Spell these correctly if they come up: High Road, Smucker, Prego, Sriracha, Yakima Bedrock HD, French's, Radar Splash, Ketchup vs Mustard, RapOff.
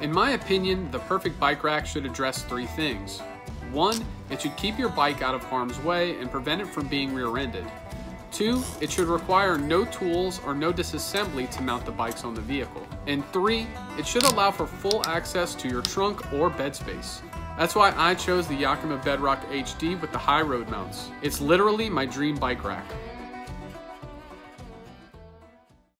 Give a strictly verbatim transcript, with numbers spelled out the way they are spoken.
In my opinion, the perfect bike rack should address three things. One, it should keep your bike out of harm's way and prevent it from being rear-ended. Two, it should require no tools or no disassembly to mount the bikes on the vehicle. And three, it should allow for full access to your trunk or bed space. That's why I chose the Yakima Bedrock H D with the High Road mounts. It's literally my dream bike rack.